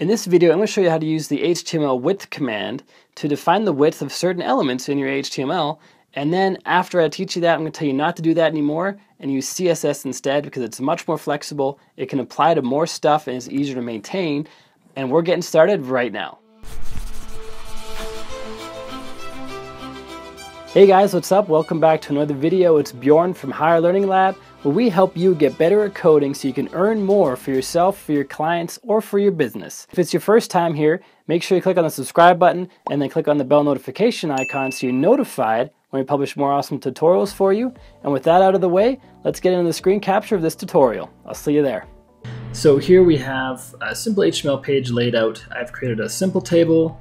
In this video, I'm going to show you how to use the HTML width command to define the width of certain elements in your HTML, and then after I teach you that, I'm going to tell you not to do that anymore and use CSS instead because it's much more flexible, it can apply to more stuff, and it's easier to maintain, and we're getting started right now. Hey guys, what's up? Welcome back to another video. It's Bjorn from WP Learning Lab, where we help you get better at coding so you can earn more for yourself, for your clients, or for your business. If it's your first time here, make sure you click on the subscribe button and then click on the bell notification icon so you're notified when we publish more awesome tutorials for you. And with that out of the way, let's get into the screen capture of this tutorial. I'll see you there. So here we have a simple HTML page laid out. I've created a simple table,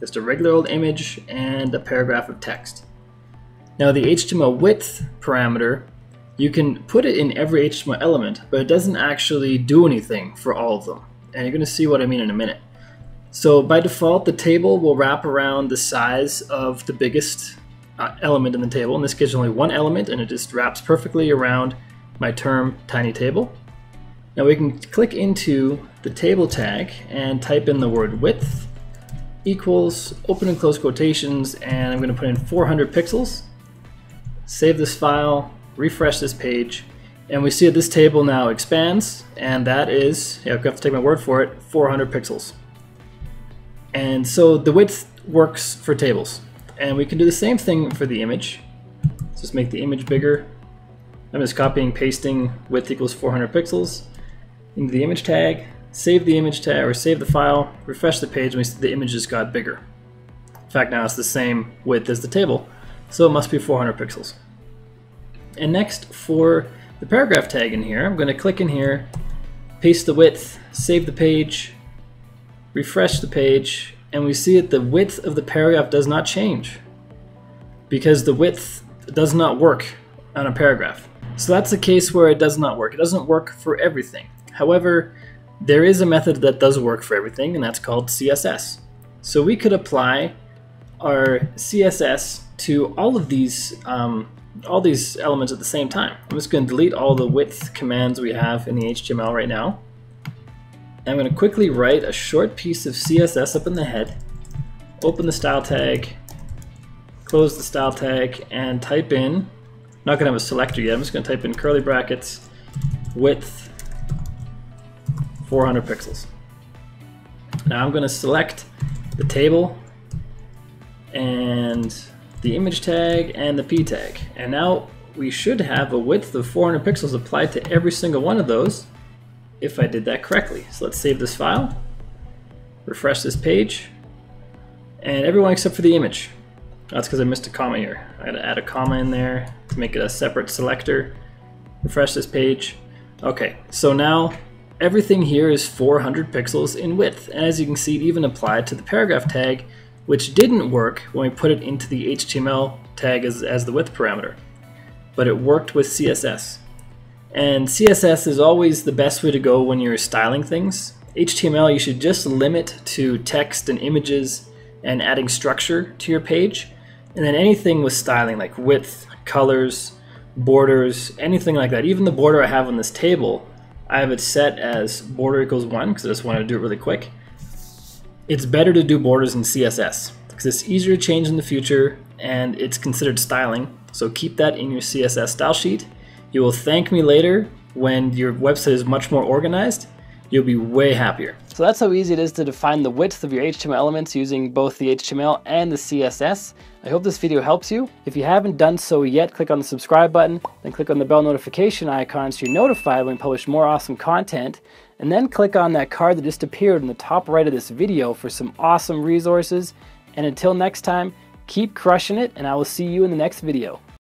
just a regular old image, and a paragraph of text. Now the HTML width parameter, you can put it in every HTML element, but it doesn't actually do anything for all of them. And you're going to see what I mean in a minute. So by default, the table will wrap around the size of the biggest element in the table. In this case, only one element, and it just wraps perfectly around my term tiny table. Now we can click into the table tag and type in the word width equals open and close quotations, and I'm going to put in 400 pixels. Save this file, refresh this page, and we see that this table now expands, and that is, you have to take my word for it, 400 pixels. And so the width works for tables. And we can do the same thing for the image. Let's just make the image bigger. I'm just copying, pasting width equals 400 pixels into the image tag, save the image tag, or save the file, refresh the page, and we see the image just got bigger. In fact, now it's the same width as the table, so it must be 400 pixels. And next, for the paragraph tag in here, I'm going to click in here, paste the width, save the page, refresh the page, and we see that the width of the paragraph does not change because the width does not work on a paragraph. So that's a case where it does not work. It doesn't work for everything. However, there is a method that does work for everything, and that's called CSS. So we could apply our CSS to all these elements at the same time. I'm just going to delete all the width commands we have in the HTML right now. I'm going to quickly write a short piece of CSS up in the head, open the style tag, close the style tag, and type in, I'm not going to have a selector yet, I'm just going to type in curly brackets, width 400 pixels. Now I'm going to select the table and the image tag and the p tag, and now we should have a width of 400 pixels applied to every single one of those if I did that correctly. So let's save this file, refresh this page, and everyone except for the image. That's because I missed a comma here. I gotta add a comma in there to make it a separate selector. Refresh this page. Okay, so now everything here is 400 pixels in width, and as you can see, it even applied to the paragraph tag, which didn't work when we put it into the HTML tag as the width parameter, but it worked with CSS. And CSS is always the best way to go when you're styling things. HTML you should just limit to text and images and adding structure to your page, and then anything with styling like width, colors, borders, anything like that. Even the border I have on this table, I have it set as border equals 1 because I just wanted to do it really quick. It's better to do borders in CSS because it's easier to change in the future and it's considered styling. So keep that in your CSS style sheet. You will thank me later when your website is much more organized. You'll be way happier. So that's how easy it is to define the width of your HTML elements using both the HTML and the CSS. I hope this video helps you. If you haven't done so yet, click on the subscribe button, then click on the bell notification icon so you're notified when we publish more awesome content. And then click on that card that just appeared in the top right of this video for some awesome resources. And until next time, keep crushing it, and I will see you in the next video.